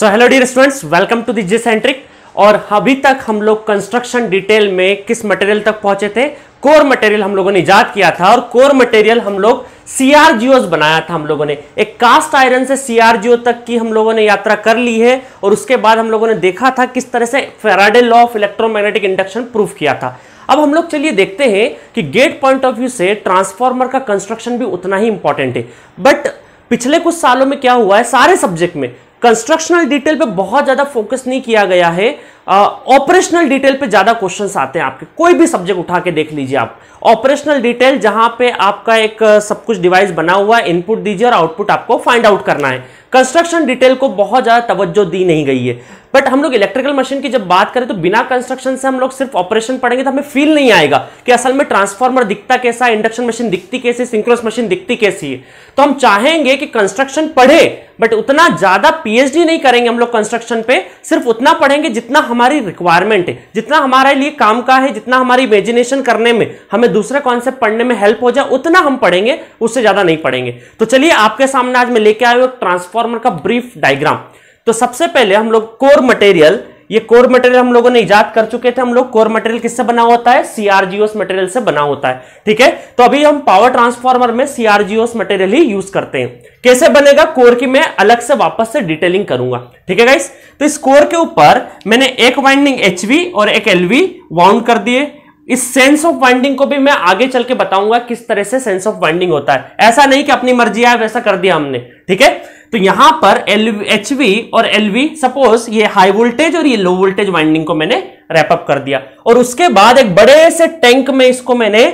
So hello the students, welcome to the G centric. और अभी तक हम लोग कंस्ट्रक्शन डिटेल में किस मटेरियल तक पहुंचे थे? कोर मटेरियल हम लोगों ने इजाद किया था और कोर मटेरियल हम लोग सीआरजीओ बनाया था। हम लोगों ने एक कास्ट आयरन से सीआरजीओ तक की हम लोगों ने यात्रा कर ली है और उसके बाद हम लोगों ने देखा था किस तरह से Faraday law of electromagnetic induction proof किया था। अब हम लोग चलिए देखते हैं कि गेट पॉइंट ऑफ व्यू से ट्रांसफॉर्मर का कंस्ट्रक्शन भी उतना ही इंपॉर्टेंट है। बट पिछले कुछ सालों में क्या हुआ है, सारे सब्जेक्ट में कंस्ट्रक्शनल डिटेल पे बहुत ज्यादा फोकस नहीं किया गया है, ऑपरेशनल डिटेल पे ज्यादा क्वेश्चंस आते हैं। आपके कोई भी सब्जेक्ट उठा के देख लीजिए, आप ऑपरेशनल डिटेल जहां पे आपका एक सब कुछ डिवाइस बना हुआ है, इनपुट दीजिए और आउटपुट आपको फाइंड आउट करना है। कंस्ट्रक्शन डिटेल को बहुत ज्यादा तवज्जो दी नहीं गई है। बट हम लोग इलेक्ट्रिकल मशीन की जब बात करें तो बिना कंस्ट्रक्शन से हम लोग सिर्फ ऑपरेशन पढ़ेंगे तो हमें फील नहीं आएगा कि असल में ट्रांसफार्मर दिखता कैसा, इंडक्शन मशीन दिखती कैसी, सिंक्रोनस मशीन दिखती कैसी है। तो हम चाहेंगे कि कंस्ट्रक्शन पढ़े बट उतना ज्यादा पीएचडी नहीं करेंगे हम लोग कंस्ट्रक्शन पे, सिर्फ उतना पढ़ेंगे जितना हमारी रिक्वायरमेंट है, जितना हमारे लिए काम का है, जितना हमारी इमेजिनेशन करने में हमें दूसरे कॉन्सेप्ट पढ़ने में हेल्प हो जाए उतना हम पढ़ेंगे, उससे ज्यादा नहीं पढ़ेंगे। तो चलिए आपके सामने आज मैं लेके आया हूं ट्रांसफार्मर का ब्रीफ डायग्राम। तो सबसे पहले हम लोग कोर मटेरियल, ये कोर मटेरियल हम लोगों ने इजाद कर चुके थे। हम लोग कोर मटेरियल किससे बना होता है? सीआरजीओ मटेरियल से बना होता है, ठीक है। तो अभी हम पावर ट्रांसफार्मर में सीआरजीओ मटेरियल ही यूज करते हैं। कैसे बनेगा कोर की मैं अलग से वापस से डिटेलिंग करूंगा, ठीक है गाइस। तो इस कोर के ऊपर मैंने एक वाइंडिंग एचवी और एक एलवी वाउंड कर दिए। इस सेंस ऑफ वाइंडिंग को भी मैं आगे चल के बताऊंगा किस तरह से सेंस ऑफ वाइंडिंग होता है। ऐसा नहीं कि अपनी मर्जी आए वैसा कर दिया हमने, ठीक है। तो यहां पर एचवी और एलवी, सपोज ये हाई वोल्टेज और ये लो वोल्टेज वाइंडिंग को मैंने रैपअप कर दिया और उसके बाद एक बड़े से टैंक में इसको मैंने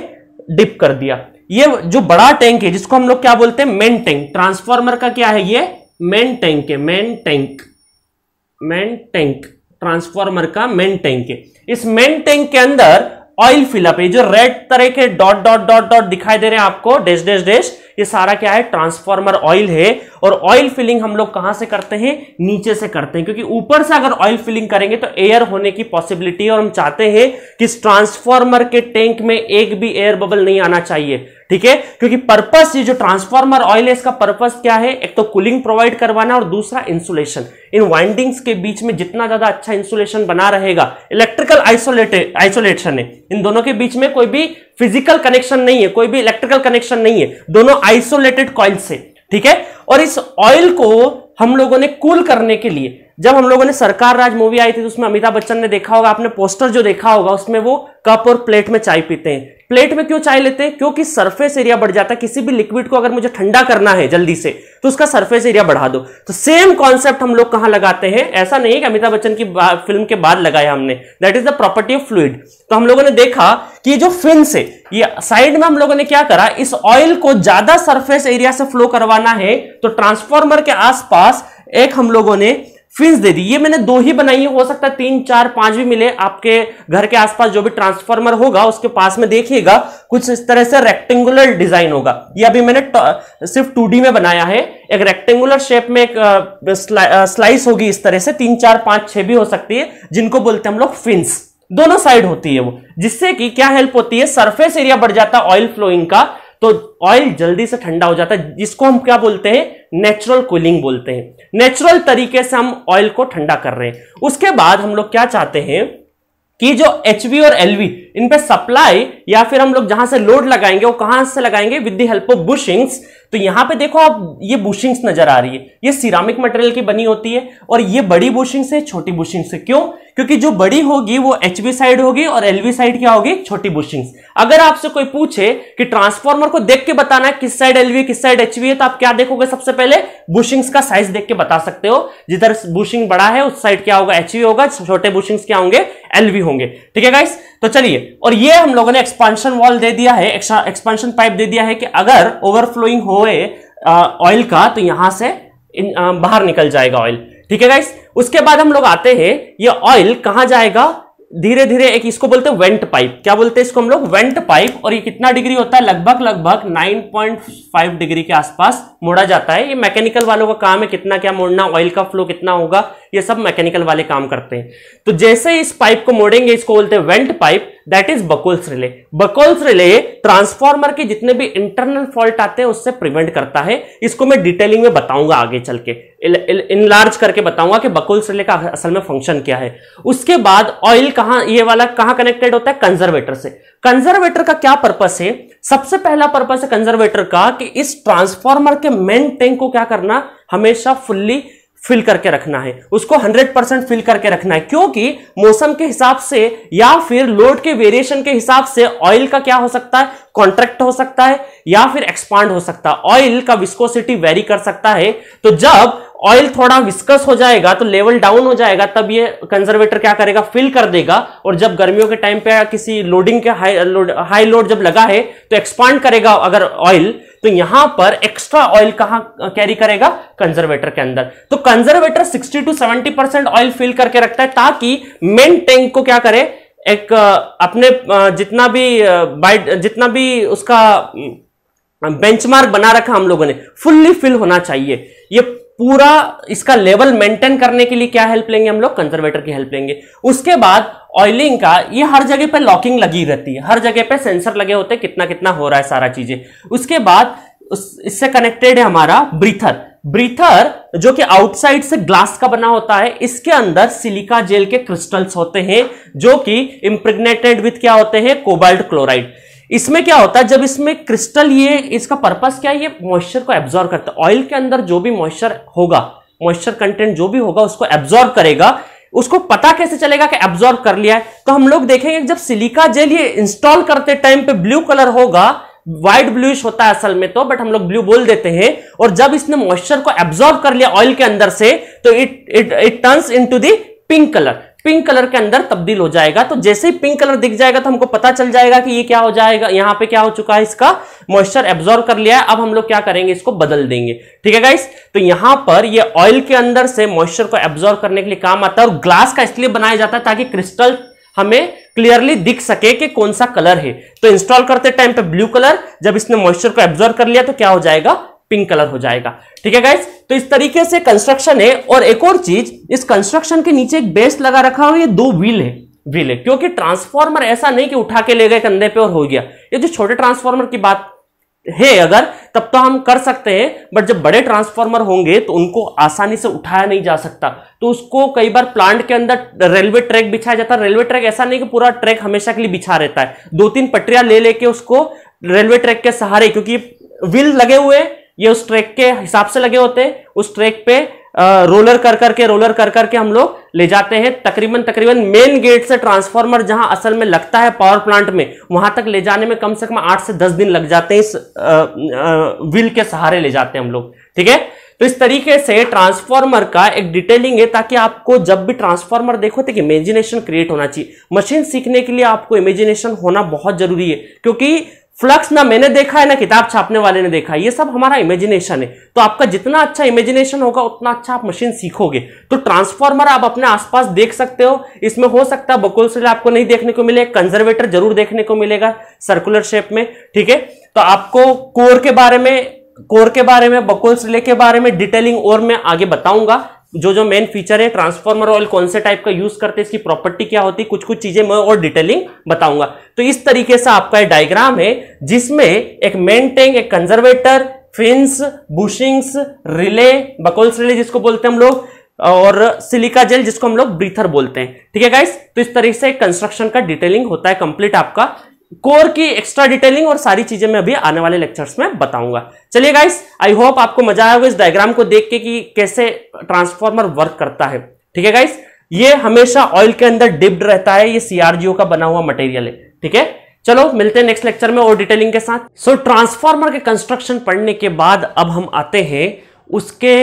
डिप कर दिया। ये जो बड़ा टैंक है जिसको हम लोग क्या बोलते हैं? Main tank. ट्रांसफार्मर का क्या है? ये मेन टैंक है, मेन टैंक ट्रांसफार्मर का मेन टैंक है। इस मेन टैंक के अंदर ऑयल फिलअप है, जो रेड तरह के डॉट डॉट डॉट डॉट दिखाई दे रहे हैं आपको, डैश डैश डैश, ये सारा क्या है? ट्रांसफार्मर ऑयल है। और ऑयल फिलिंग हम लोग कहां से करते हैं? नीचे से करते हैं, क्योंकि ऊपर से अगर ऑयल फिलिंग करेंगे तो एयर होने की पॉसिबिलिटी है और हम चाहते हैं कि इस ट्रांसफार्मर के टैंक में एक भी एयर बबल नहीं आना चाहिए, ठीक है। क्योंकि पर्पस, ये जो ट्रांसफार्मर ऑयल है इसका पर्पस क्या है? एक तो कूलिंग प्रोवाइड करवाना और दूसरा इंसुलेशन। इन वाइंडिंग्स के बीच में जितना ज्यादा अच्छा इंसुलेशन बना रहेगा, इलेक्ट्रिकल आइसोलेशन है, इन दोनों के बीच में कोई भी फिजिकल कनेक्शन नहीं है, कोई भी इलेक्ट्रिकल कनेक्शन नहीं है, दोनों आइसोलेटेड कॉइल से, ठीक है। और इस ऑयल को हम लोगों ने कूल करने के लिए, जब हम लोगों ने सरकार राज मूवी आई थी तो उसमें अमिताभ बच्चन ने देखा होगा, आपने पोस्टर जो देखा होगा उसमें वो कप और प्लेट में चाय पीते हैं। प्लेट में क्यों चाय लेते हैं? क्योंकि सरफेस एरिया बढ़ जाता है। किसी भी लिक्विड को अगर मुझे ठंडा करना है जल्दी से तो उसका सरफेस एरिया बढ़ा दो। तो सेम कॉन्सेप्ट हम लोग कहां लगाते हैं? ऐसा नहीं है कि अमिताभ बच्चन की फिल्म के बाद लगाया हमने, that is the property of fluid. तो हम लोगों ने देखा कि जो फिन्स है, ये साइड में हम लोगों ने क्या करा? इस ऑयल को ज्यादा सरफेस एरिया से फ्लो करवाना है तो ट्रांसफॉर्मर के आसपास एक हम लोगों ने फिन्स दे दी। ये मैंने दो ही बनाई है, हो सकता है 3 4 5 भी मिले। आपके घर के आसपास जो भी ट्रांसफार्मर होगा उसके पास में देखिएगा कुछ इस तरह से रेक्टेंगुलर डिजाइन होगा। ये अभी मैंने सिर्फ 2D में बनाया है। एक रेक्टेंगुलर शेप में एक स्लाइस होगी इस तरह से, 3 4 5 6 भी हो सकती है, जिनको बोलते हैं हम लोग फिन्स। दोनों साइड होती है वो, जिससे कि क्या हेल्प होती है? सरफेस एरिया बढ़ जाता है ऑयल फ्लोइंग का, तो ऑयल जल्दी से ठंडा हो जाता है, जिसको हम क्या बोलते हैं? नेचुरल कूलिंग बोलते हैं। नेचुरल तरीके से हम ऑयल को ठंडा कर रहे हैं। उसके बाद हम लोग क्या चाहते हैं कि जो एचवी और एलवी, इन पे सप्लाई या फिर हम लोग जहां से लोड लगाएंगे वो कहां से लगाएंगे? With the help of bushings. तो यहां पे देखो आप, ये बुशिंग्स नजर आ रही है, ये सिरामिक मटेरियल की बनी होती है और ये बड़ी बुशिंग्स है, छोटी बुशिंग्स है। क्यों? क्योंकि जो बड़ी होगी वो एचवी साइड होगी और एलवी साइड क्या होगी? छोटी बुशिंग्स। अगर आपसे कोई पूछे कि ट्रांसफार्मर को देख के बताना है किस साइड एलवी किस साइड एचवी है, तो आप क्या देखोगे? सबसे पहले बुशिंग्स का साइज देख के बता सकते हो। जिधर बुशिंग बड़ा है उस साइड क्या होगा? एचवी होगा। छोटे बुशिंग्स क्या होंगे? एलवी होंगे, ठीक है गाइस। तो चलिए, और ये हम लोगों ने एक्सपांशन वॉल दे दिया है, एक्सपांशन पाइप दे दिया है कि अगर ओवरफ्लोइंग होए ऑयल का तो यहां से बाहर निकल जाएगा ऑयल, ठीक है गाइस। उसके बाद हम लोग आते हैं, ये ऑयल कहां जाएगा? धीरे धीरे एक, इसको बोलते हैं वेंट पाइप। क्या बोलते हैं इसको हम लोग? Vent pipe. और ये कितना डिग्री होता है? लगभग 9.5 डिग्री के आसपास मोड़ा जाता है। ये मैकेनिकल वालों का काम है कितना क्या मोड़ना, ऑयल का फ्लो कितना होगा, ये सब मैकेनिकल वाले काम करते हैं। तो जैसे इस पाइप को मोड़ेंगे, इसको बोलते हैं vent pipe, that is Buchholz relay। Buchholz relay transformer के जितने भी इंटरनल फॉल्ट आते हैं उससे प्रिवेंट करता है। इसको मैं डिटेलिंग में बताऊंगा आगे चल के, इनलार्ज करके बताऊंगा कि Buchholz relay का असल में फंक्शन क्या है। उसके बाद ऑयल कहां, ये वाला कहां कनेक्टेड होता है, कंजर्वेटर से। कंजर्वेटर का क्या पर्पस है, सबसे पहला पर्पस है कंजर्वेटर का कि इस ट्रांसफॉर्मर के मेन टैंक को क्या करना, हमेशा फुल्ली फिल करके रखना है, उसको 100% फिल करके रखना है, क्योंकि मौसम के हिसाब से या फिर लोड के वेरिएशन के हिसाब से ऑयल का क्या हो सकता है, कॉन्ट्रैक्ट हो सकता है या फिर एक्सपांड हो सकता है। ऑयल का विस्कोसिटी वेरी कर सकता है, तो जब ऑयल थोड़ा विस्कस हो जाएगा तो लेवल डाउन हो जाएगा, तब ये कंजर्वेटर क्या करेगा, फिल कर देगा। और जब गर्मियों के टाइम पे किसी लोडिंग के हाई लोड जब लगा है तो एक्सपांड करेगा अगर ऑयल, तो यहां पर एक्स्ट्रा ऑयल कहां कैरी करेगा, कंजर्वेटर के अंदर। तो कंजर्वेटर 60 to 70% ऑयल फिल करके रखता है ताकि मेन टैंक को क्या करे, एक अपने जितना भी उसका बेंचमार्क बना रखा हम लोगों ने, फुल्ली फिल होना चाहिए। ये पूरा इसका लेवल मेंटेन करने के लिए क्या हेल्प लेंगे हम लोग, कंजर्वेटर की हेल्प लेंगे। उसके बाद ऑयलिंग का, ये हर जगह पे लॉकिंग लगी रहती है, हर जगह पे सेंसर लगे होते हैं कितना कितना हो रहा है सारा चीजें। उसके बाद इससे कनेक्टेड है हमारा ब्रीथर। ब्रीथर जो कि आउटसाइड से ग्लास का बना होता है, इसके अंदर सिलिका जेल के क्रिस्टल्स होते हैं जो कि इम्प्रिग्नेटेड विथ क्या होते हैं, कोबाल्ट क्लोराइड। इसमें क्या होता है, जब इसमें क्रिस्टल, ये इसका पर्पस क्या है, ये मॉइस्चर को एब्जॉर्ब करता है। ऑयल के अंदर जो भी मॉइस्चर होगा, मॉइस्चर कंटेंट जो भी होगा उसको एब्जॉर्ब करेगा। उसको पता कैसे चलेगा कि एब्जॉर्ब कर लिया है, तो हम लोग देखेंगे जब सिलिका जेल ये इंस्टॉल करते टाइम पे ब्लू कलर होगा, वाइट ब्लूइश होता है असल में तो, बट हम लोग ब्लू बोल देते हैं। और जब इसने मॉइस्चर को एब्जॉर्ब कर लिया ऑयल के अंदर से, तो it turns into the pink colour, pink colour के अंदर तब्दील हो जाएगा। तो जैसे ही पिंक कलर दिख जाएगा तो हमको पता चल जाएगा कि ये क्या हो जाएगा, यहाँ पे क्या हो चुका है, इसका मॉइस्चर एब्जॉर्ब कर लिया है। अब हम लोग क्या करेंगे, इसको बदल देंगे, ठीक है गाइस। तो यहाँ पर ये ऑयल के अंदर से मॉइस्चर को एब्जॉर्ब करने के लिए काम आता है, और ग्लास का इसलिए बनाया जाता है ताकि क्रिस्टल हमें क्लियरली दिख सके कि कौन सा कलर है। तो इंस्टॉल करते टाइम पे ब्लू कलर, जब इसने मॉइस्चर को एब्जॉर्ब कर लिया तो क्या हो जाएगा, पिंक कलर हो जाएगा, ठीक है गाइस। तो इस तरीके से कंस्ट्रक्शन है। और एक और चीज, इस कंस्ट्रक्शन के नीचे एक बेस लगा रखा हो, ये दो व्हील है, क्योंकि ट्रांसफॉर्मर ऐसा नहीं कि उठा के ले गए कंधे पे और हो गया। ये जो छोटे ट्रांसफॉर्मर की बात है अगर, तब तो हम कर सकते हैं, बट जब बड़े ट्रांसफॉर्मर होंगे तो उनको आसानी से उठाया नहीं जा सकता। तो उसको कई बार प्लांट के अंदर रेलवे ट्रैक बिछाया जाता है। रेलवे ट्रैक ऐसा नहीं कि पूरा ट्रैक हमेशा के लिए बिछा रहता है, दो तीन पटरियां ले लेके उसको रेलवे ट्रैक के सहारे, क्योंकि व्हील लगे हुए ये उस ट्रैक के हिसाब से लगे होते हैं, उस ट्रैक पे रोलर कर करके हम लोग ले जाते हैं। तकरीबन मेन गेट से ट्रांसफॉर्मर जहां असल में लगता है पावर प्लांट में, वहां तक ले जाने में कम से कम 8 से 10 दिन लग जाते हैं, इस व्हील के सहारे ले जाते हैं हम लोग, ठीक है। तो इस तरीके से ट्रांसफॉर्मर का एक डिटेलिंग है, ताकि आपको जब भी ट्रांसफॉर्मर देखो तो इमेजिनेशन क्रिएट होना चाहिए। मशीन सीखने के लिए आपको इमेजिनेशन होना बहुत जरूरी है, क्योंकि फ्लक्स ना मैंने देखा है ना किताब छापने वाले ने देखा है, ये सब हमारा इमेजिनेशन है। तो आपका जितना अच्छा इमेजिनेशन होगा उतना अच्छा आप मशीन सीखोगे। तो ट्रांसफॉर्मर आप अपने आसपास देख सकते हो, इसमें हो सकता है Buchholz relay आपको नहीं देखने को मिले, कंजर्वेटर जरूर देखने को मिलेगा सर्कुलर शेप में, ठीक है। तो आपको कोर के बारे में Buchholz relay के बारे में डिटेलिंग और मैं आगे बताऊंगा, जो मेन फीचर है, ट्रांसफॉर्मर ऑयल कौन से टाइप का यूज करते हैं, इसकी प्रॉपर्टी क्या होती है, कुछ चीजें मैं और डिटेलिंग बताऊंगा। तो इस तरीके से आपका ये डायग्राम है जिसमें एक मेन टैंक, एक conservator, fins, bushings, relay, Buchholz relay जिसको बोलते हैं हम लोग, और सिलिका जेल जिसको हम लोग ब्रीथर बोलते हैं, ठीक है गाइस। तो इस तरीके से कंस्ट्रक्शन का डिटेलिंग होता है कंप्लीट, आपका कोर की एक्स्ट्रा डिटेलिंग और सारी चीजें मैं अभी आने वाले लेक्चर्स में बताऊंगा। चलिए गाइस, आई होप आपको मजा आया होगा इस डायग्राम को देख के कि कैसे ट्रांसफॉर्मर वर्क करता है, ठीक है गाइस। ये हमेशा ऑयल के अंदर डिप्ड रहता है, ये सीआरजीओ का बना हुआ मटेरियल है, ठीक है। चलो मिलते हैं नेक्स्ट लेक्चर में और डिटेलिंग के साथ। सो ट्रांसफॉर्मर के कंस्ट्रक्शन पढ़ने के बाद अब हम आते हैं उसके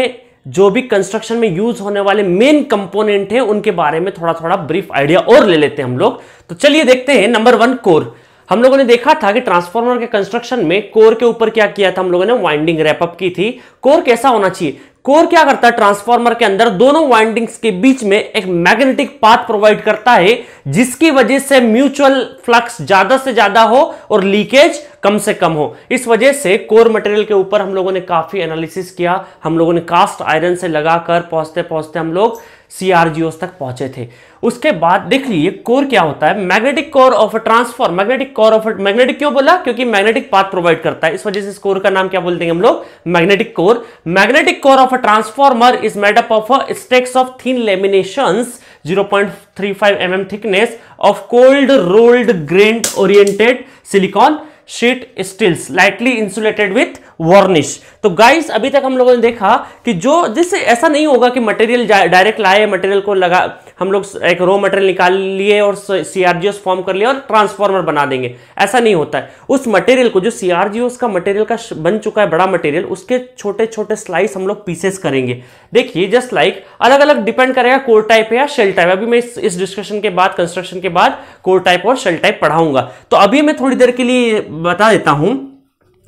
जो भी कंस्ट्रक्शन में यूज होने वाले मेन कंपोनेंट है उनके बारे में थोड़ा ब्रीफ आइडिया और ले लेते हैं हम लोग। तो चलिए देखते हैं। Number 1 core. हम लोगों ने देखा था कि ट्रांसफॉर्मर के कंस्ट्रक्शन में कोर के ऊपर क्या किया था हम लोगों ने, वाइंडिंग रैपअप की थी। कोर कैसा होना चाहिए, कोर क्या करता है ट्रांसफार्मर के अंदर दोनों वाइंडिंग्स के बीच में एक मैग्नेटिक पाथ प्रोवाइड करता है, जिसकी वजह से म्यूचुअल फ्लक्स ज्यादा से ज्यादा हो और लीकेज कम से कम हो। इस वजह से कोर मटेरियल के ऊपर हम लोगों ने काफी एनालिसिस किया, हम लोगों ने कास्ट आयरन से लगाकर पहुंचते पहुंचते हम लोग CRGOs तक पहुंचे थे। उसके बाद देख लीजिए कोर क्या होता है, magnetic core of a transformer. Magnetic क्यों बोला, क्योंकि मैग्नेटिक पाथ प्रोवाइड करता है, इस वजह से इस कोर का नाम क्या बोलते हैं हम लोग, magnetic core. Magnetic core of a transformer is made up of stacks of thin laminations 0.35 mm thickness of cold rolled grain oriented silicon sheet steels lightly insulated with varnish. तो गाइस अभी तक हम लोगों ने देखा कि जो जिससे ऐसा नहीं होगा कि मटेरियल डायरेक्ट लाए, मटेरियल को लगा हम लोग एक रॉ मटेरियल निकाल लिए और CRGOs फॉर्म कर लिए और ट्रांसफार्मर बना देंगे, ऐसा नहीं होता है। उस मटेरियल को जो CRGOs का मटेरियल का बन चुका है बड़ा मटेरियल, उसके छोटे छोटे स्लाइस हम लोग पीसेस करेंगे। देखिए जस्ट लाइक अलग अलग डिपेंड करेगा कोर टाइप या शेल टाइप। अभी मैं इस डिस्कशन के बाद कंस्ट्रक्शन के बाद कोर टाइप और शेल टाइप पढ़ाऊंगा। तो अभी मैं थोड़ी देर के लिए बता देता हूं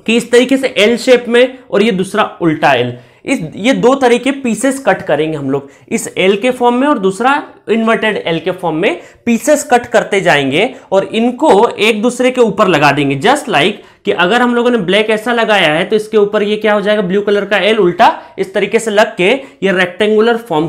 कि इस तरीके से एल शेप में और ये दूसरा उल्टा एल, ये दो तरह के पीसेस कट करेंगे हम लोग, इस एल के फॉर्म में और दूसरा इन्वर्टेड एल के फॉर्म में पीसेस कट करते जाएंगे और इनको एक दूसरे के ऊपर लगा देंगे। जस्ट लाइक कि अगर हम लोगों ने ब्लैक ऐसा लगाया है तो इसके ऊपर ये क्या हो जाएगा, ब्लू कलर का एल उल्टा इस तरीके से लग के ये रेक्टेंगुलर फॉर्म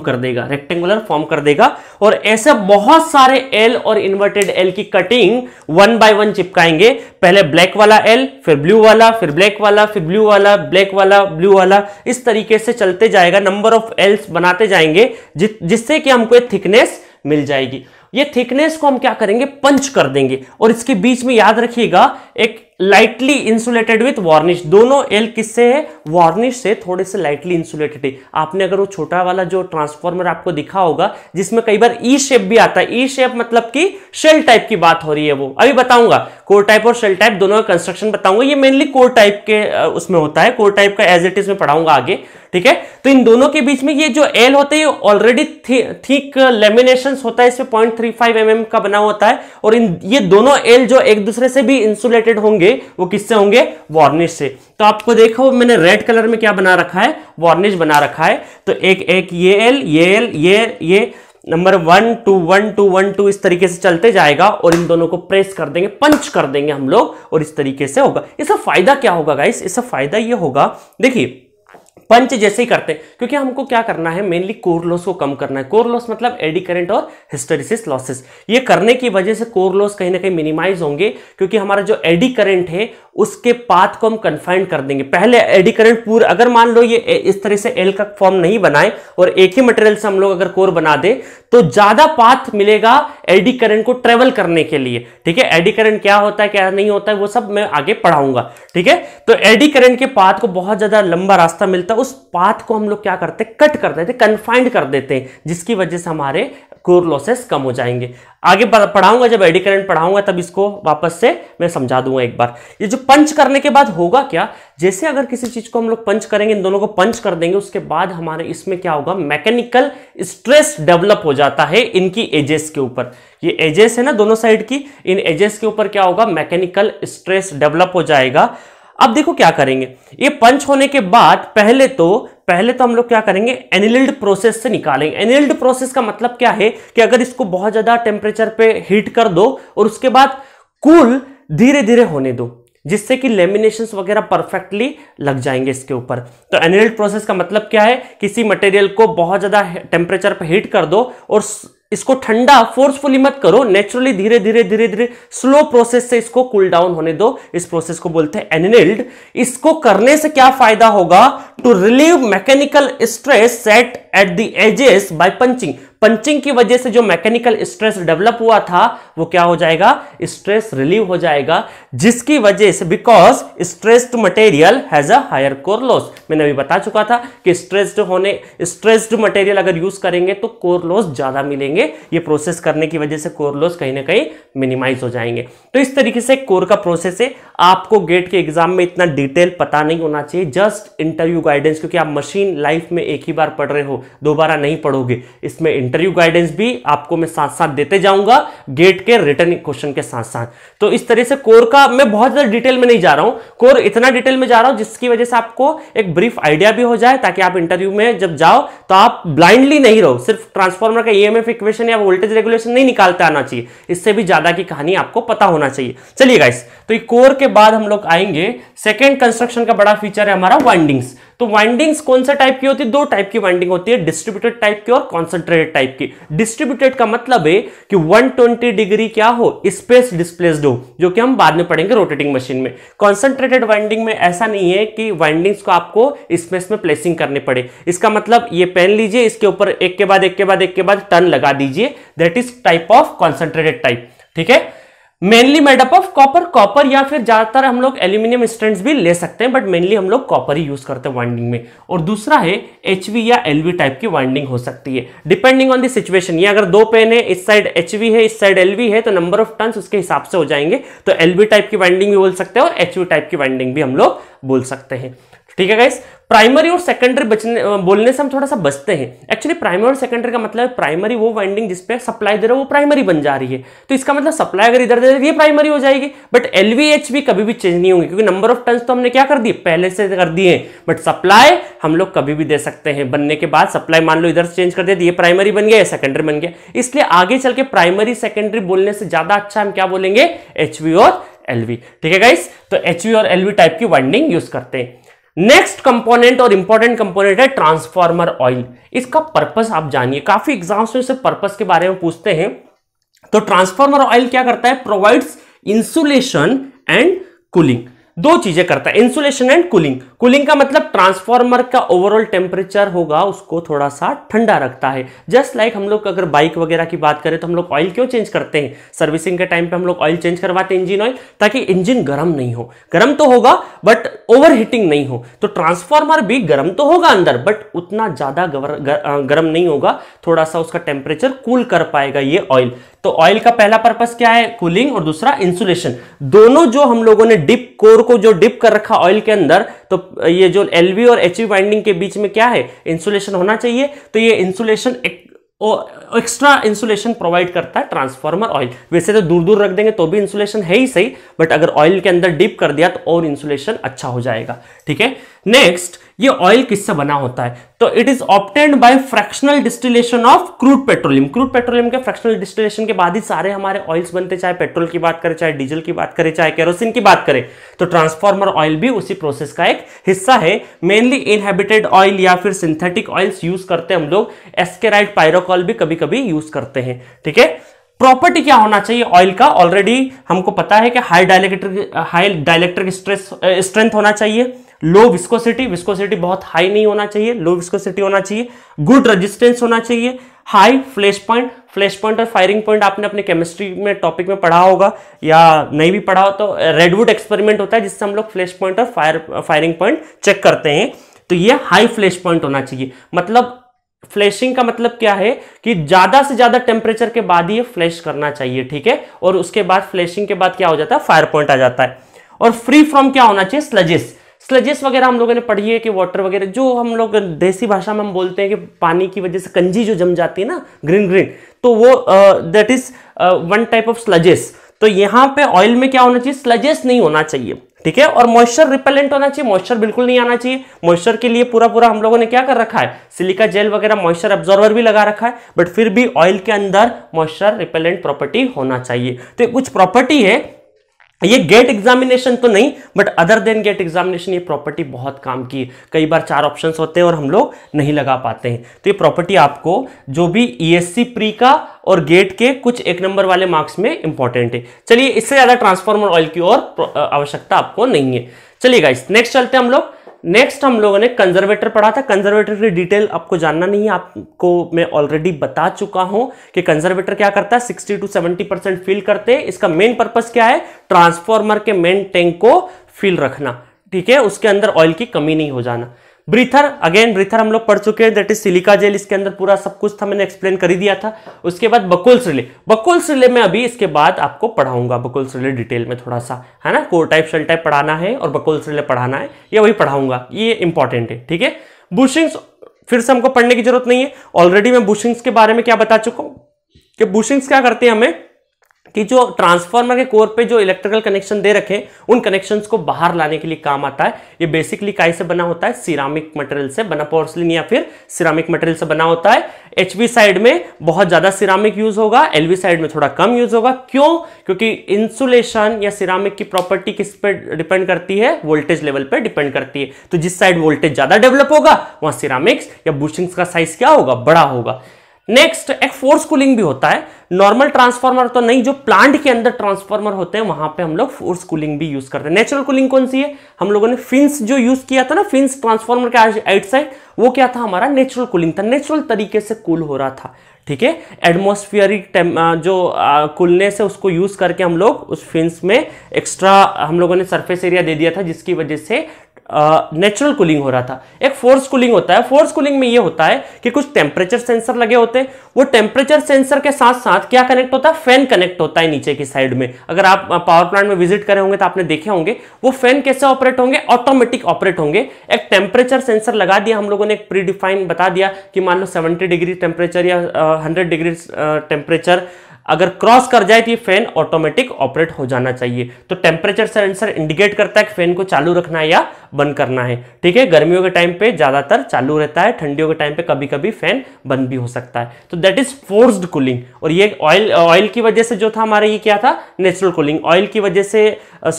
कर देगा, और ऐसे बहुत सारे एल और इन्वर्टेड एल की कटिंग वन बाय वन चिपकाएंगे। पहले ब्लैक वाला एल, फिर ब्लू वाला, फिर ब्लैक वाला, फिर ब्लू वाला, ब्लैक वाला, ब्लू वाला, इस तरीके से चलते जाएगा, नंबर ऑफ एल्स बनाते जाएंगे, जिससे कि हमको एक थिकनेस मिल जाएगी। ये थिकनेस को हम क्या करेंगे, पंच कर देंगे। और इसके बीच में याद रखिएगा एक लाइटली इंसुलेटेड विथ वार्निश, दोनों एल किससे है, वार्निश से, थोड़े से लाइटली इंसुलेटेड है। आपने अगर वो छोटा वाला जो ट्रांसफार्मर आपको दिखा होगा जिसमें कई बार ई शेप भी आता है, ई शेप मतलब कि शेल टाइप की बात हो रही है, वो अभी बताऊंगा। कोर टाइप और शेल टाइप दोनों का कंस्ट्रक्शन बताऊंगा, ये मेनली कोर टाइप के उसमें होता है, कोर टाइप का एज इट इज में पढ़ाऊंगा आगे, ठीक है। तो इन दोनों के बीच में ये जो एल होते हैं ऑलरेडी थिक लेमिनेशन होता है, इसमें 0.35 mm का बना होता है, और ये दोनों एल जो एक दूसरे से भी इंसुलेटेड होंगे वो किससे होंगे, वार्निश से। तो आपको देखो मैंने रेड कलर में क्या बना रखा है, वार्निश बना रखा है। तो एक एक ये एल, ये एल, ये नंबर 1 2 1 2 1 2 इस तरीके से चलते जाएगा और इन दोनों को प्रेस कर देंगे, पंच कर देंगे हम लोग, और इस तरीके से होगा। इसका फायदा क्या होगा गाइस, इसका फायदा ये होगा, देखिए पंच जैसे ही करते हैं, क्योंकि हमको क्या करना है, मेनली कोर लॉस को कम करना है। कोर लॉस मतलब एडी करंट और हिस्टैरिसीस लॉसेस, ये करने की वजह से कोर लॉस कहीं ना कहीं मिनिमाइज होंगे, क्योंकि हमारा जो एडी करंट है उसके पाथ को हम कन्फाइंड कर देंगे। पहले एडी करंट पूरा, अगर मान लो ये इस तरह से एल का फॉर्म नहीं बनाए और एक ही मटेरियल से हम लोग अगर कोर बना दे तो ज्यादा पाथ मिलेगा एडी करंट को ट्रेवल करने के लिए, ठीक है। एडी करंट क्या होता है क्या नहीं होता है वो सब मैं आगे पढ़ाऊंगा, ठीक है। तो एडी करंट के पाथ को बहुत ज्यादा लंबा रास्ता मिलता है, उस पाथ को हम लोग क्या करते हैं, कट कर देते हैं, कन्फाइंड कर देते हैं, जिसकी वजह से हमारे कोर लॉसेस कम हो जाएंगे। आगे पढ़ाऊंगा, जब एडी करंट पढ़ाऊंगा तब इसको वापस से मैं समझा दूंगा एक बार। ये जो पंच करने के बाद होगा क्या, जैसे अगर किसी चीज को हम लोग पंच करेंगे, इन दोनों को पंच कर देंगे, उसके बाद हमारे इसमें क्या होगा, मैकेनिकल स्ट्रेस डेवलप हो जाता है इनकी एजेस के ऊपर। ये एजेस है ना दोनों साइड की, इन एजेस के ऊपर क्या होगा, मैकेनिकल स्ट्रेस डेवलप हो जाएगा। अब देखो क्या करेंगे, ये पंच होने के बाद पहले तो हम लोग क्या करेंगे, एनिल्ड प्रोसेस से निकालेंगे। एनिल्ड प्रोसेस का मतलब क्या है कि अगर इसको बहुत ज्यादा टेम्परेचर पे हीट कर दो और उसके बाद कूल धीरे धीरे होने दो, जिससे कि लेमिनेशंस वगैरह परफेक्टली लग जाएंगे इसके ऊपर। तो एनिल्ड प्रोसेस का मतलब क्या है, किसी मटेरियल को बहुत ज्यादा टेम्परेचर पे हीट कर दो और इसको ठंडा फोर्सफुली मत करो, नेचुरली धीरे धीरे धीरे धीरे स्लो प्रोसेस से इसको कूल डाउन होने दो, इस प्रोसेस को बोलते हैं एनिल्ड। इसको करने से क्या फायदा होगा, to relieve mechanical stress set at the edges by punching. Punching की वजह से जो मैकेनिकल स्ट्रेस डेवलप हुआ था वो क्या हो जाएगा, स्ट्रेस रिलीव हो जाएगा, जिसकी वजह से, because stressed material has a higher core loss. मैंने अभी बता चुका था कि स्ट्रेस्ड मटेरियल अगर यूज करेंगे तो कोर लॉस ज्यादा मिलेंगे, ये प्रोसेस करने की वजह से कोर लॉस कहीं ना कहीं मिनिमाइज हो जाएंगे। तो इस तरीके से कोर का प्रोसेस है। आपको गेट के एग्जाम में इतना डिटेल पता नहीं होना चाहिए, जस्ट इंटरव्यू गाइडेंस, क्योंकि आप मशीन लाइफ में एक ही बार पढ़ रहे हो, दोबारा नहीं पढ़ोगे, इसमें इंटरव्यू गाइडेंस भी आपको मैं साथ साथ देते जाऊंगा गेट के रिटर्न क्वेश्चन के साथ साथ। तो इस तरह से कोर का मैं बहुत ज्यादा डिटेल में नहीं जा रहा हूं, कोर इतना डिटेल में जा रहा हूं जिसकी वजह से आपको एक ब्रीफ आइडिया भी हो जाए ताकि आप इंटरव्यू में जब जाओ तो आप ब्लाइंडली नहीं रहो, सिर्फ ट्रांसफॉर्मर का ईएमएफ इक्वेशन या वोल्टेज रेगुलेशन नहीं निकालते आना चाहिए, इससे भी ज्यादा की कहानी आपको पता होना चाहिए। चलिए गाइस, तो कोर के बाद हम लोग आएंगे सेकेंड कंस्ट्रक्शन का बड़ा फीचर है हमारा वाइंडिंग्स। तो वाइंडिंग्स कौन सा टाइप की होती है? दो टाइप की वाइंडिंग होती है, डिस्ट्रीब्यूटेड टाइप की और कॉन्सेंट्रेटेड टाइप की। डिस्ट्रीब्यूटेड का मतलब है कि 120 डिग्री क्या हो, स्पेस डिस्प्लेस्ड हो, जो कि हम बाद में पढ़ेंगे रोटेटिंग मशीन में। कॉन्सेंट्रेटेड वाइंडिंग में ऐसा नहीं है कि वाइंडिंग्स को आपको स्पेस में प्लेसिंग करने पड़े। इसका मतलब ये पेन लीजिए, इसके ऊपर एक के बाद एक के बाद एक के बाद टर्न लगा दीजिए, that is type of concentrated type. ठीक है, mainly made up of copper, copper या फिर ज्यादातर हम लोग एल्यूमिनियम स्टैंड्स भी ले सकते हैं, बट मेनली हम लोग कॉपर ही यूज करते हैं वाइंडिंग में। और दूसरा है एचवी या एलवी टाइप की वाइंडिंग हो सकती है, डिपेंडिंग ऑन द सिचुएशन। ये अगर दो पेन है, इस साइड एचवी है इस साइड एलवी है, तो नंबर ऑफ टर्न्स उसके हिसाब से हो जाएंगे। तो एलवी टाइप की वाइंडिंग भी बोल सकते हैं और एचवी टाइप की वाइंडिंग भी हम लोग बोल सकते हैं। ठीक है गाइस, प्राइमरी और सेकेंडरी बोलने से हम थोड़ा सा बचते हैं। एक्चुअली प्राइमरी और सेकेंडरी का मतलब प्राइमरी वो वाइंडिंग जिसपे सप्लाई दे रहे हो वो प्राइमरी बन जा रही है, तो इसका मतलब सप्लाई अगर इधर दे रहे ये प्राइमरी हो जाएगी। बट एलवीएचवी कभी भी चेंज नहीं होंगे क्योंकि नंबर ऑफ टर्न्स तो हमने क्या कर दिए, पहले से कर दिए, बट सप्लाई हम लोग कभी भी दे सकते हैं बनने के बाद। सप्लाई मान लो इधर से चेंज कर दिया तो ये प्राइमरी बन गया या सेकेंडरी बन गया। इसलिए आगे चल के प्राइमरी सेकेंडरी बोलने से ज्यादा अच्छा हम क्या बोलेंगे, एचवी और एलवी। ठीक है गाइस, तो एचवी और एलवी टाइप की वाइंडिंग यूज करते हैं। नेक्स्ट कंपोनेंट और इंपॉर्टेंट कंपोनेंट है ट्रांसफार्मर ऑयल। इसका पर्पस आप जानिए, काफी एग्जाम्स में से पर्पस के बारे में पूछते हैं। तो ट्रांसफार्मर ऑयल क्या करता है, प्रोवाइड्स इंसुलेशन एंड कूलिंग, दो चीजें करता है, इंसुलेशन एंड कूलिंग। कूलिंग का मतलब ट्रांसफार्मर का ओवरऑल टेम्परेचर होगा उसको थोड़ा सा ठंडा रखता है। जस्ट लाइक हम लोग अगर बाइक वगैरह की बात करें तो हम लोग ऑयल क्यों चेंज करते हैं, सर्विसिंग के टाइम पे हम लोग ऑयल चेंज करवाते हैं, इंजन ऑयल, ताकि इंजन गर्म नहीं हो। गर्म तो होगा बट ओवर हीटिंग नहीं हो। तो ट्रांसफार्मर भी गर्म तो होगा अंदर बट उतना ज्यादा गर्म नहीं होगा, थोड़ा सा उसका टेम्परेचर कूल कर पाएगा ये ऑयल। तो ऑयल का पहला पर्पस क्या है, कूलिंग, और दूसरा इंसुलेशन। दोनों जो हम लोगों ने डिप कोर को जो डिप कर रखा ऑयल के अंदर, तो ये जो एलवी और एचवी वाइंडिंग के बीच में क्या है, इंसुलेशन होना चाहिए। तो ये इंसुलेशन एक्स्ट्रा इंसुलेशन प्रोवाइड करता है ट्रांसफार्मर ऑयल। वैसे तो दूर दूर रख देंगे तो भी इंसुलेशन है ही सही, बट अगर ऑयल के अंदर डिप कर दिया तो और इंसुलेशन अच्छा हो जाएगा। ठीक है, नेक्स्ट ये ऑयल किससे बना होता है, तो it is obtained by fractional distillation of crude petroleum. Crude petroleum के फ्रैक्शनल डिस्टिलेशन के बाद ही सारे हमारे ऑयल्स बनते, चाहे पेट्रोल की बात करें, चाहे डीजल की बात करें, चाहे केरोसिन की बात करें। तो ट्रांसफार्मर ऑयल भी उसी प्रोसेस का एक हिस्सा है। मेनली इनहैबिटेड ऑयल या फिर सिंथेटिक ऑयल्स यूज करते हैं हम लोग, एस्केराइड, पायरोकॉल भी कभी कभी यूज करते हैं। ठीक है, प्रॉपर्टी क्या होना चाहिए ऑयल का, ऑलरेडी हमको पता है कि हाई डाइलेक्ट्रिक स्ट्रेंथ होना चाहिए, लो विस्कोसिटी, विस्कोसिटी बहुत हाई नहीं होना चाहिए, लो विस्कोसिटी होना चाहिए, गुड रेजिस्टेंस होना चाहिए, high flash point. Flash point और फायरिंग पॉइंट आपने अपने केमिस्ट्री में टॉपिक में पढ़ा होगा या नहीं भी पढ़ा हो तो रेडवुड एक्सपेरिमेंट होता है जिससे हम लोग फ्लैश पॉइंट और फायरिंग पॉइंट चेक करते हैं। तो ये हाई फ्लैश पॉइंट होना चाहिए, मतलब फ्लैशिंग का मतलब क्या है कि ज्यादा से ज्यादा टेम्परेचर के बाद ही फ्लैश करना चाहिए। ठीक है, और उसके बाद फ्लैशिंग के बाद क्या हो जाता है, फायर पॉइंट आ जाता है। और फ्री फ्रॉम क्या होना चाहिए, स्लजेस। स्लजेस वगैरह हम लोगों ने पढ़ी है कि वाटर वगैरह जो हम लोग देसी भाषा में हम बोलते हैं कि पानी की वजह से कंजी जो जम जाती है ना, ग्रीन ग्रीन, तो वो that is one type of sludges. तो यहाँ पे ऑयल में क्या होना चाहिए, स्लजेस नहीं होना चाहिए। ठीक है, और मॉइस्चर रिपेलेंट होना चाहिए, मॉइस्चर बिल्कुल नहीं आना चाहिए। मॉइस्चर के लिए पूरा पूरा हम लोगों ने क्या कर रखा है, सिलिका जेल वगैरह मॉइस्चर अब्जॉर्वर भी लगा रखा है, बट फिर भी ऑयल के अंदर मॉइस्चर रिपेलेंट प्रॉपर्टी होना चाहिए। तो कुछ प्रॉपर्टी है, ये गेट एग्जामिनेशन तो नहीं but other than gate examination ये प्रॉपर्टी बहुत काम की है। कई बार चार ऑप्शंस होते हैं और हम लोग नहीं लगा पाते हैं, तो ये प्रॉपर्टी आपको जो भी ईएससी प्री का और गेट के कुछ एक नंबर वाले मार्क्स में इंपॉर्टेंट है। चलिए, इससे ज्यादा ट्रांसफार्मर ऑयल की और आवश्यकता आपको नहीं है। चलिए गाइस, नेक्स्ट चलते हैं हम लोग। नेक्स्ट हम लोगों ने कंजर्वेटर पढ़ा था, कंजर्वेटर की डिटेल आपको जानना नहीं है, आपको मैं ऑलरेडी बता चुका हूं कि कंजर्वेटर क्या करता है, 60 to 70% फिल करते हैं। इसका मेन पर्पस क्या है, ट्रांसफार्मर के मेन टैंक को फिल रखना। ठीक है, उसके अंदर ऑयल की कमी नहीं हो जाना। ब्रीथर, अगेन ब्रीथर हम लोग पढ़ चुके हैं, दैट इज सिलिका जेल, इसके अंदर पूरा सब कुछ था, मैंने एक्सप्लेन कर ही दिया था। उसके बाद बकहोल्स रिले, बकहोल्स रिले में अभी इसके बाद आपको पढ़ाऊंगा बकहोल्स रिले डिटेल में थोड़ा सा, है ना, कोर टाइप शेल टाइप पढ़ाना है और बकहोल्स रिले पढ़ाना है, ये वही पढ़ाऊंगा, ये इंपॉर्टेंट है। ठीक है, बुशिंग्स फिर से हमको पढ़ने की जरूरत नहीं है, ऑलरेडी मैं बुशिंग्स के बारे में क्या बता चुका हूं कि बुशिंग्स क्या करते हैं हमें कि जो ट्रांसफार्मर के कोर पे जो इलेक्ट्रिकल कनेक्शन दे रखे उन कनेक्शंस को बाहर लाने के लिए काम आता है। ये बेसिकली काई से बना होता है, सिरामिक मटेरियल से बना, पोर्सलिन या फिर सिरामिक मटेरियल से बना होता है। एचवी साइड में बहुत ज्यादा सिरामिक यूज होगा, एलवी साइड में थोड़ा कम यूज होगा। क्यों? क्योंकि इंसुलेशन या सिरामिक की प्रॉपर्टी किस पे डिपेंड करती है? वोल्टेज लेवल पर डिपेंड करती है। तो जिस साइड वोल्टेज ज्यादा डेवलप होगा वहां सिरामिक्स या बुशिंग्स का साइज क्या होगा? बड़ा होगा। नेक्स्ट, एक फोर्स कूलिंग भी होता है। नॉर्मल ट्रांसफार्मर तो नहीं, जो प्लांट के अंदर ट्रांसफार्मर होते हैं वहां पे हम लोग फोर्स कूलिंग भी यूज करते हैं। नेचुरल कूलिंग कौन सी है? हम लोगों ने फिन्स जो यूज किया था ना, फिन्स ट्रांसफार्मर के आउटसाइड, वो क्या था हमारा? नेचुरल कूलिंग था, नेचुरल तरीके से कूल हो रहा था। ठीक है, एटमोस्फियरिक जो कूलने से उसको यूज करके हम लोग उस फिन्स में एक्स्ट्रा हम लोगों ने सरफेस एरिया दे दिया था, जिसकी वजह से नेचुरल कूलिंग हो रहा था। एक फोर्स कूलिंग होता है। फोर्स कूलिंग में ये होता है कि कुछ टेम्परेचर सेंसर लगे होते हैं, वो टेम्परेचर सेंसर के साथ साथ क्या कनेक्ट होता है? फैन कनेक्ट होता है नीचे की साइड में। अगर आप पावर प्लांट में विजिट करे होंगे तो आपने देखे होंगे वो फैन कैसे ऑपरेट होंगे? ऑटोमेटिक ऑपरेट होंगे। एक टेम्परेचर सेंसर लगा दिया हम लोगों ने, एक प्रीडिफाइन बता दिया कि मान लो 70 डिग्री टेम्परेचर या 100 डिग्री टेम्परेचर अगर क्रॉस कर जाए तो ये फैन ऑटोमेटिक ऑपरेट हो जाना चाहिए। तो टेम्परेचर सेंसर इंडिकेट करता है कि फैन को चालू रखना है या बंद करना है। ठीक है, गर्मियों के टाइम पे ज्यादातर चालू रहता है, ठंडियों के टाइम पे कभी कभी फैन बंद भी हो सकता है। तो दैट इज फोर्स्ड कूलिंग। और ये ऑयल की वजह से जो था हमारा, ये क्या था? Natural cooling. ऑयल की वजह से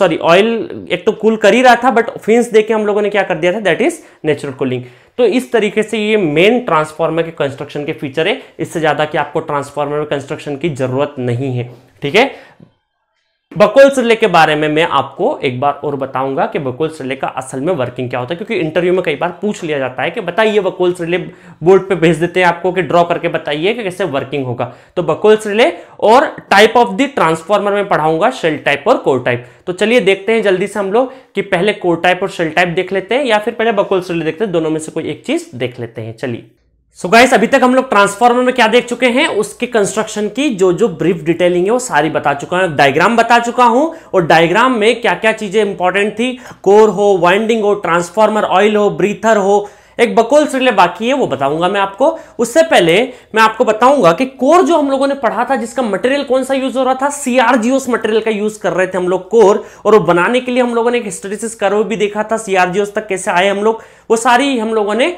ऑयल एक तो कूल कर ही रहा था, बट फिन्स देके हम लोगों ने क्या कर दिया था? That is natural cooling. तो इस तरीके से ये मेन ट्रांसफार्मर के कंस्ट्रक्शन के फीचर है। इससे ज्यादा कि आपको ट्रांसफार्मर में कंस्ट्रक्शन की जरूरत नहीं है। ठीक है, बकहोल्स रिले के बारे में मैं आपको एक बार और बताऊंगा कि बकहोल्स रिले का असल में वर्किंग क्या होता है, क्योंकि इंटरव्यू में कई बार पूछ लिया जाता है कि बताइए बकहोल्स रिले, बोर्ड पे भेज देते हैं आपको कि ड्रॉ करके बताइए कि कैसे वर्किंग होगा। तो बकहोल्स रिले और टाइप ऑफ द ट्रांसफार्मर में पढ़ाऊंगा, शेल टाइप और कोर टाइप। तो चलिए देखते हैं जल्दी से हम लोग कि पहले कोर टाइप और शेल टाइप देख लेते हैं या फिर पहले बकहोल्स रिले देखते हैं, दोनों में से कोई एक चीज देख लेते हैं। चलिए। सो गाइस, अभी तक हम लोग ट्रांसफार्मर में क्या देख चुके हैं, उसके कंस्ट्रक्शन की जो ब्रीफ डिटेलिंग है वो सारी बता चुका हूं, डायग्राम बता चुका हूं। और डायग्राम में क्या क्या चीजें इंपॉर्टेंट थी, कोर हो, वाइंडिंग हो, ट्रांसफार्मर ऑयल हो, ब्रीथर हो, एक बकहोल्स रिले बाकी है, वो बताऊंगा मैं आपको। उससे पहले मैं आपको बताऊंगा कि कोर जो हम लोगों ने पढ़ा था, जिसका मटेरियल कौन सा यूज हो रहा था? सीआरजीओ मटेरियल का यूज कर रहे थे हम लोग कोर, और वो बनाने के लिए हम लोगों ने एक हिस्टेरिसिस कर्व भी देखा था, सीआरजीओ तक कैसे आए हम लोग, वो सारी हम लोगों ने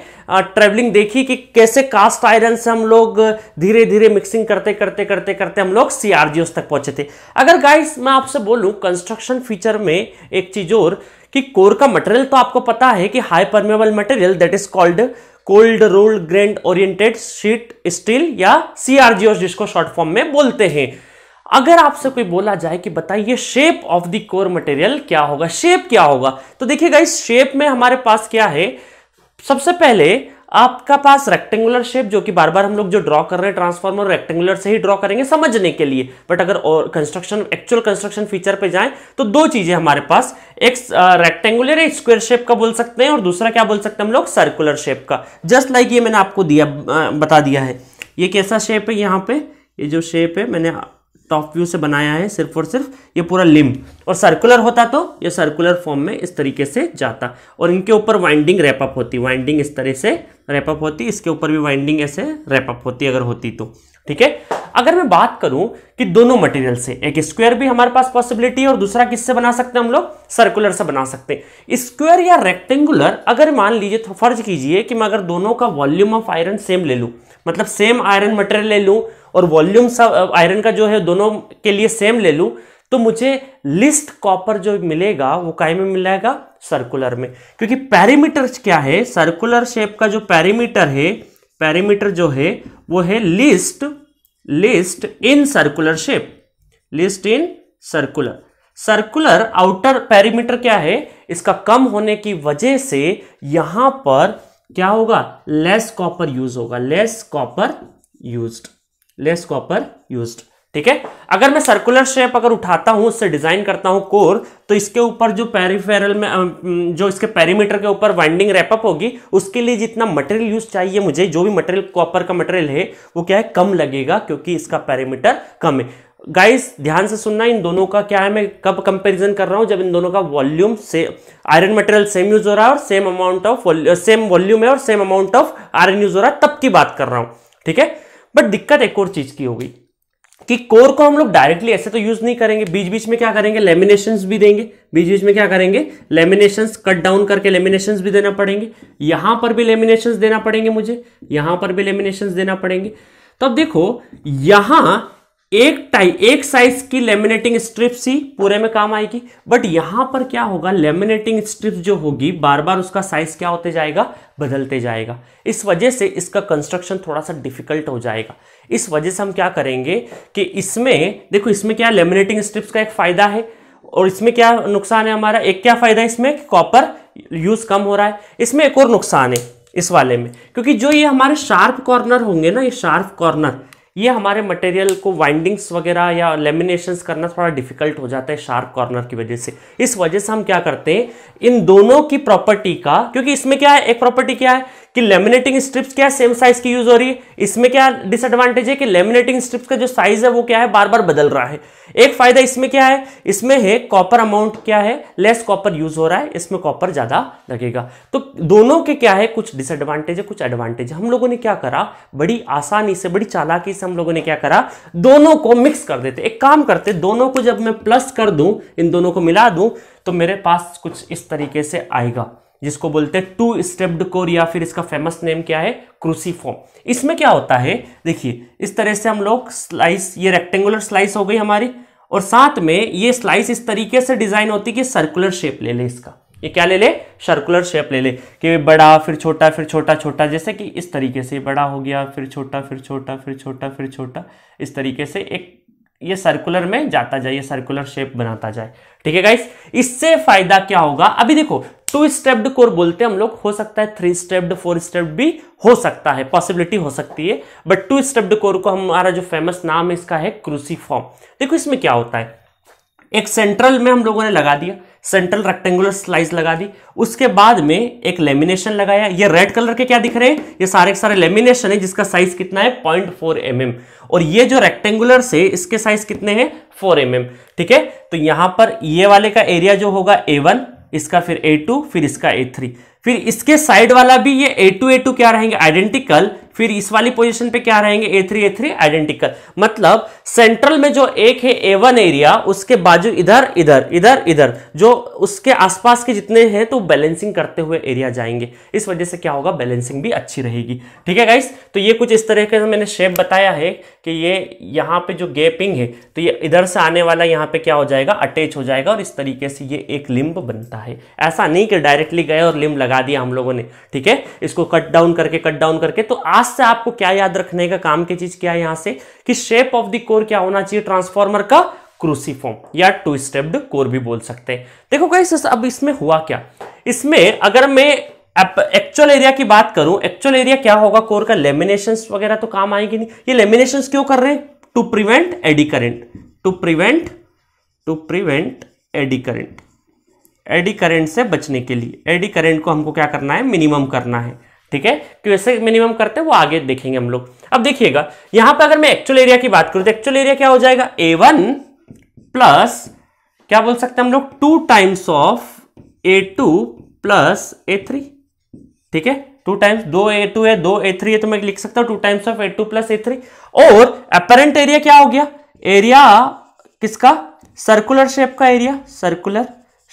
ट्रेवलिंग देखी कि कैसे कास्ट आयरन से हम लोग धीरे धीरे मिक्सिंग करते करते करते करते हम लोग सीआरजीओ तक पहुंचे थे। अगर गाइस मैं आपसे बोलूं कंस्ट्रक्शन फीचर में एक चीज और, कि कोर का मटेरियल तो आपको पता है कि high permeable material, that is called cold rolled grain oriented sheet steel या सीआरजीओ जिसको शॉर्ट फॉर्म में बोलते हैं। अगर आपसे कोई बोला जाए कि बताइए shape of the core material क्या होगा, शेप क्या होगा, तो देखिए गाइस शेप में हमारे पास क्या है। सबसे पहले आपका पास रेक्टेंगुलर शेप, जो कि बार बार हम लोग जो ड्रॉ कर रहे हैं ट्रांसफार्मर रेक्टेंगुलर से ही ड्रॉ करेंगे समझने के लिए, बट अगर और कंस्ट्रक्शन एक्चुअल कंस्ट्रक्शन फीचर पे जाएं तो दो चीजें हमारे पास, एक रेक्टेंगुलर या स्क्वायर शेप का बोल सकते हैं, और दूसरा क्या बोल सकते हैं हम लोग? सर्कुलर शेप का। जस्ट लाइक ये मैंने आपको दिया बता दिया है, ये कैसा शेप है, यहाँ पे ये जो शेप है मैंने टॉप व्यू से बनाया है सिर्फ और सिर्फ, ये पूरा लिम्ब। और सर्कुलर होता तो ये सर्कुलर फॉर्म में इस तरीके से जाता, और इनके ऊपर वाइंडिंग रैपअप होती, वाइंडिंग इस तरह से रैपअप होती, इसके ऊपर भी वाइंडिंग ऐसे रैपअप होती अगर होती तो। ठीक है, अगर मैं बात करूं कि दोनों मटेरियल से, एक स्क्वायर भी हमारे पास पॉसिबिलिटी है और दूसरा किससे बना सकते हैं हम लोग? सर्कुलर से बना सकते हैं। स्क्वायर या रेक्टेंगुलर, अगर मान लीजिए तो फर्ज कीजिए कि मैं अगर दोनों का वॉल्यूम ऑफ आयरन सेम ले लूं, मतलब सेम आयरन मटेरियल ले लूं और वॉल्यूम सब आयरन का जो है दोनों के लिए सेम ले लूं, तो मुझे लिस्ट कॉपर जो मिलेगा वो काय में मिलेगा? सर्कुलर में। क्योंकि पैरीमीटर क्या है सर्कुलर शेप का, जो पैरीमीटर है, पैरीमीटर जो है वो है least, least in circular shape, least in circular. Circular outer perimeter क्या है, इसका कम होने की वजह से यहां पर क्या होगा? लेस कॉपर यूज होगा, less copper used, less copper used. ठीक है, अगर मैं सर्कुलर शेप अगर उठाता हूं, उससे डिजाइन करता हूं कोर, तो इसके ऊपर जो पेरिफेरल में जो इसके पेरीमीटर के ऊपर वाइंडिंग रैपअप होगी, उसके लिए जितना मटेरियल यूज चाहिए मुझे, जो भी मटेरियल कॉपर का मटेरियल है वो क्या है? कम लगेगा, क्योंकि इसका पेरीमीटर कम है। गाइस ध्यान से सुनना, इन दोनों का क्या है, मैं कब कंपैरिजन कर रहा हूं, जब इन दोनों का वॉल्यूम से आयरन मटेरियल सेम यूज हो रहा है और same amount of same volume है और same amount of iron use हो रहा है, तब की बात कर रहा हूं, ठीक है। बट दिक्कत एक और चीज की होगी कि कोर को हम लोग डायरेक्टली ऐसे तो यूज नहीं करेंगे, बीच बीच में क्या करेंगे, लेमिनेशंस भी देंगे, बीच बीच में क्या करेंगे, लेमिनेशंस कट डाउन करके लेमिनेशंस भी देना पड़ेंगे, यहां पर भी लेमिनेशंस देना पड़ेंगे मुझे, यहां पर भी लेमिनेशंस देना पड़ेंगे। तो अब देखो यहां एक साइज की लेमिनेटिंग स्ट्रिप्स ही पूरे में काम आएगी, बट यहां पर क्या होगा, लेमिनेटिंग स्ट्रिप्स जो होगी बार बार उसका साइज क्या होते जाएगा, बदलते जाएगा। इस वजह से इसका कंस्ट्रक्शन थोड़ा सा डिफिकल्ट हो जाएगा। इस वजह से हम क्या करेंगे कि इसमें देखो, इसमें क्या लेमिनेटिंग स्ट्रिप्स का एक फायदा है और इसमें क्या नुकसान है हमारा, एक क्या फायदा है इसमें, कॉपर यूज कम हो रहा है। इसमें एक और नुकसान है इस वाले में, क्योंकि जो ये हमारे शार्प कॉर्नर होंगे ना, ये शार्प कॉर्नर, ये हमारे मटेरियल को वाइंडिंग्स वगैरह या लेमिनेशंस करना थोड़ा डिफिकल्ट हो जाता है शार्प कॉर्नर की वजह से। इस वजह से हम क्या करते हैं, इन दोनों की प्रॉपर्टी का, क्योंकि इसमें क्या है, एक प्रॉपर्टी क्या है कि लेमिनेटिंग स्ट्रिप्स क्या है, सेम साइज की यूज हो रही है। इसमें क्या डिसएडवांटेज है कि लेमिनेटिंग स्ट्रिप्स का जो साइज है वो क्या है, बार बार बदल रहा है। एक फायदा इसमें क्या है, इसमें है कॉपर अमाउंट क्या है, लेस कॉपर यूज हो रहा है, इसमें कॉपर ज्यादा लगेगा। तो दोनों के क्या है, कुछ डिसएडवांटेज है, कुछ एडवांटेज है। हम लोगों ने क्या करा, बड़ी आसानी से, बड़ी चालाकी से हम लोगों ने क्या करा, दोनों को मिक्स कर देते। एक काम करते, दोनों को जब मैं प्लस कर दूं, इन दोनों को मिला दूं, तो मेरे पास कुछ इस तरीके से आएगा, जिसको बोलते हैं टू स्टेप्ड कोर, या फिर इसका फेमस नेम क्या है, क्रूसीफॉर्म। इसमें क्या होता है, देखिए इस तरह से हम लोग स्लाइस, ये रेक्टेंगुलर स्लाइस हो गई हमारी, और साथ में ये स्लाइस इस तरीके से डिजाइन होती कि सर्कुलर शेप ले ले, इसका ये क्या ले ले, सर्कुलर शेप ले ले, कि बड़ा फिर छोटा फिर छोटा छोटा, जैसे कि इस तरीके से बड़ा हो गया फिर छोटा फिर छोटा फिर छोटा फिर छोटा, इस तरीके से एक ये सर्कुलर में जाता जाए, ये सर्कुलर शेप बनाता जाए, ठीक है गाइस। इससे फायदा क्या होगा, अभी देखो टू स्टेप्ड कोर बोलते हैं हम लोग, हो सकता है थ्री स्टेप्ड फोर स्टेप्ड भी हो सकता है, पॉसिबिलिटी हो सकती है, बट टू स्टेप्ड कोर को हमारा जो फेमस नाम है इसका है क्रूसीफॉर्म। देखो इसमें क्या होता है, एक सेंट्रल में हम लोगों ने लगा दिया, सेंट्रल रेक्टेंगुलर स्लाइस लगा दी, उसके बाद में एक लेमिनेशन लगाया, ये रेड कलर के क्या दिख रहे हैं, ये सारे के सारे लेमिनेशन है, जिसका साइज कितना है 0.4 mm, और ये जो रेक्टेंगुलर से इसके साइज कितने हैं 4 mm, ठीक है। तो यहां पर ये वाले का एरिया जो होगा A1, इसका फिर A2, फिर इसका A3, फिर इसके साइड वाला भी ये A2 क्या रहेंगे, आइडेंटिकल, फिर इस वाली पोजीशन पे क्या रहेंगे A3 आइडेंटिकल। मतलब सेंट्रल में जो एक है A1 एरिया, उसके बाजू इधर इधर इधर इधर, जो उसके आसपास के जितने हैं, तो बैलेंसिंग करते हुए एरिया जाएंगे। इस वजह से क्या होगा, बैलेंसिंग भी अच्छी रहेगी, ठीक है गाइस। तो ये कुछ इस तरह का मैंने शेप बताया है कि ये यहाँ पे जो गैपिंग है, तो ये इधर से आने वाला यहाँ पे क्या हो जाएगा, अटैच हो जाएगा, और इस तरीके से ये एक लिम्ब बनता है। ऐसा नहीं कि डायरेक्टली गए और लिम्ब लगा दिया हम लोगों ने, ठीक है। इसको कट डाउन करके, तो आज से आपको क्या याद रखने का काम की चीज क्या है, यहां से कि शेप ऑफ द कोर क्या होना चाहिए, ट्रांसफॉर्मर का क्रूसीफॉर्म या टू स्टेप्ड कोर भी बोल सकते हैं। देखो गाइस, अब इसमें हुआ क्या, इसमें अगर मैं एक्चुअल एरिया की बात करूं, एक्चुअल एरिया क्या होगा कोर का, लेमिनेशंस वगैरह तो काम आएगी नहीं। ये लेमिनेशंस क्यों कर रहे हैं, to prevent eddy current, to prevent eddy current, eddy current से बचने के लिए। एडी करंट को हमको क्या करना है, मिनिमम करना है, ठीक है। कैसे मिनिमम करते हैं वो आगे देखेंगे हम लोग। अब देखिएगा यहां पर अगर मैं एक्चुअल एरिया की बात करूं, तो एक्चुअल एरिया क्या हो जाएगा, A1 प्लस क्या बोल सकते हैं हम लोग, 2 times of A2 plus A3, ठीक है। 2 टाइम्स 2 A2 है 2 A3 है, तो मैं लिख सकता हूं 2 times of A2 plus A3। और अपरेंट एरिया क्या हो गया, एरिया किसका, सर्कुलर शेप का एरिया, सर्कुलर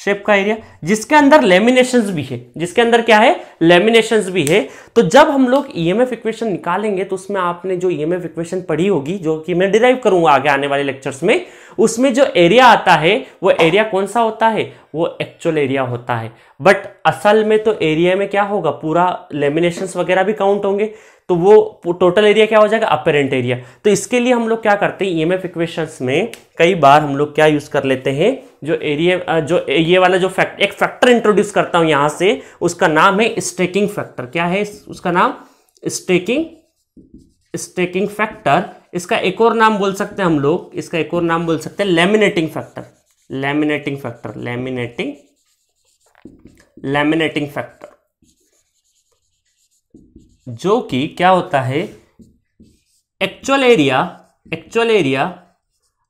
शेप का एरिया, जिसके अंदर लेमिनेशंस भी है, जिसके अंदर क्या है, लेमिनेशंस भी है। तो जब हम लोग ईएमएफ इक्वेशन निकालेंगे, तो उसमें आपने जो ईएमएफ इक्वेशन पढ़ी होगी, जो कि मैं डिराइव करूंगा आगे आने वाले लेक्चर्स में, उसमें जो एरिया आता है वो एरिया कौन सा होता है, वो एक्चुअल एरिया होता है। बट असल में तो एरिया में क्या होगा, पूरा लेमिनेशंस वगैरह भी काउंट होंगे, तो वो टोटल एरिया क्या हो जाएगा, अपरेंट एरिया। तो इसके लिए हम लोग क्या करते हैं, ईएमएफ इक्वेशंस में कई बार हम लोग क्या यूज कर लेते हैं, जो एरिया, जो ये वाला जो फैक्ट, एक फैक्टर इंट्रोड्यूस करता हूं यहां से, उसका नाम है स्टैकिंग फैक्टर। क्या है उसका नाम, स्टैकिंग फैक्टर। इसका एक और नाम बोल सकते हैं हम लोग, इसका एक और नाम बोल सकते हैं लैमिनेटिंग फैक्टर, लैमिनेटिंग फैक्टर, जो कि क्या होता है, actual area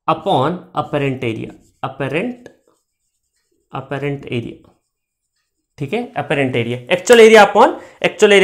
upon apparent area, apparent area, ठीक है, apparent area, actual area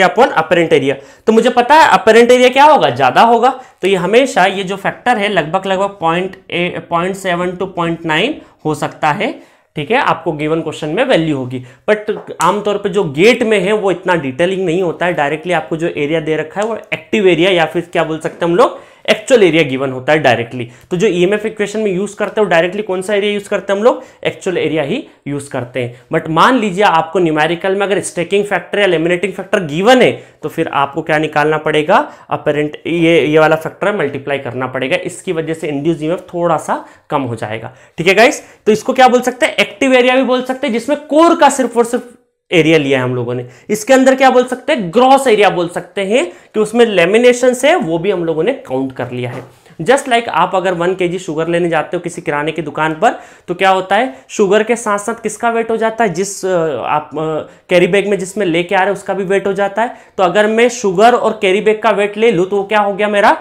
upon apparent area. तो मुझे पता है अपेरेंट एरिया क्या होगा, ज्यादा होगा, तो ये हमेशा ये जो फैक्टर है लगभग 0.7 to 0.9 हो सकता है, ठीक है, आपको गिवन क्वेश्चन में वैल्यू होगी। बट आमतौर पे जो गेट में है वो इतना डिटेलिंग नहीं होता है, डायरेक्टली आपको जो एरिया दे रखा है वो एक्टिव एरिया या फिर क्या बोल सकते हैं हम लोग, एक्चुअल एरिया गिवन होता है डायरेक्टली। तो जो ईएमएफ इक्वेशन में यूज करते हो डायरेक्टली कौन सा एरिया यूज करते हैं हम लोग, एक्चुअल एरिया ही यूज करते हैं। बट मान लीजिए आपको न्यूमेरिकल में अगर स्टैकिंग फैक्टर या लेमिनेटिंग फैक्टर गिवन है तो फिर आपको क्या निकालना पड़ेगा, अपेरेंट ये वाला फैक्टर मल्टीप्लाई करना पड़ेगा, इसकी वजह से इंड्यूस ईएमएफ थोड़ा सा कम हो जाएगा, ठीक है गाइस। तो इसको क्या बोल सकते हैं, एक्टिव एरिया भी बोल सकते हैं, जिसमें कोर का सिर्फ और सिर्फ एरिया लिया है हम लोगों ने। इसके अंदर क्या बोल सकते हैं, ग्रॉस एरिया बोल सकते हैं कि उसमें लेमिनेशंस है वो भी हम लोगों ने काउंट कर लिया है। जस्ट लाइक आप अगर 1 kg शुगर लेने जाते हो किसी किराने की दुकान पर तो क्या होता है, शुगर के साथ साथ किसका वेट हो जाता है, जिस आप कैरी बैग में जिसमें लेके आ रहे हो उसका भी वेट हो जाता है। तो अगर मैं शुगर और कैरी बैग का वेट ले लूँ तो वो क्या हो गया, मेरा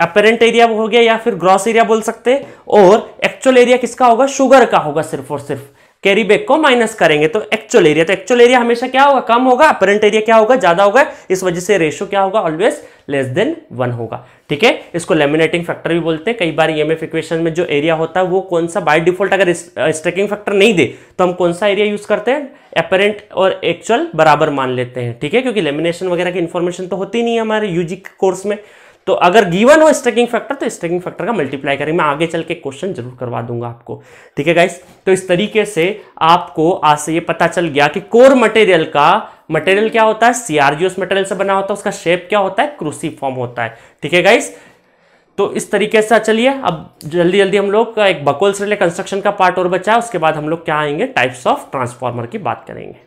अपरेंट एरिया हो गया या फिर ग्रॉस एरिया बोल सकते हैं। और एक्चुअल एरिया किसका होगा, शुगर का होगा, सिर्फ और सिर्फ कैरी बैग को माइनस करेंगे तो एक्चुअल एरिया। तो एक्चुअल एरिया हमेशा क्या होगा, कम होगा, अपरेंट एरिया क्या होगा, ज्यादा होगा, इस वजह से रेशियो क्या होगा, ऑलवेज लेस देन 1 होगा, ठीक है। इसको लेमिनेटिंग फैक्टर भी बोलते हैं। कई बार ईएमएफ इक्वेशन में जो एरिया होता है वो कौन सा, बाय डिफॉल्ट अगर स्टैकिंग फैक्टर नहीं दे तो हम कौन सा एरिया यूज करते हैं, अपरेंट और एक्चुअल बराबर मान लेते हैं, ठीक है, क्योंकि लेमिनेशन वगैरह की इंफॉर्मेशन तो होती नहीं है हमारे यूजी कोर्स में। तो अगर गिवन हो स्टैकिंग फैक्टर तो स्टैकिंग फैक्टर का मल्टीप्लाई करेंगे। मैं आगे चल के क्वेश्चन जरूर करवा दूंगा आपको, ठीक है गाइस। तो इस तरीके से आपको आज से ये पता चल गया कि कोर मटेरियल का मटेरियल क्या होता है, सीआरजीओस मटेरियल से बना होता है, उसका शेप क्या होता है, क्रूसीफॉर्म होता है, ठीक है गाइस। तो इस तरीके से चलिए अब जल्दी जल्दी हम लोग का एक बकॉल्स रिले कंस्ट्रक्शन का पार्ट और बचा है, उसके बाद हम लोग क्या आएंगे, टाइप्स ऑफ ट्रांसफॉर्मर की बात करेंगे।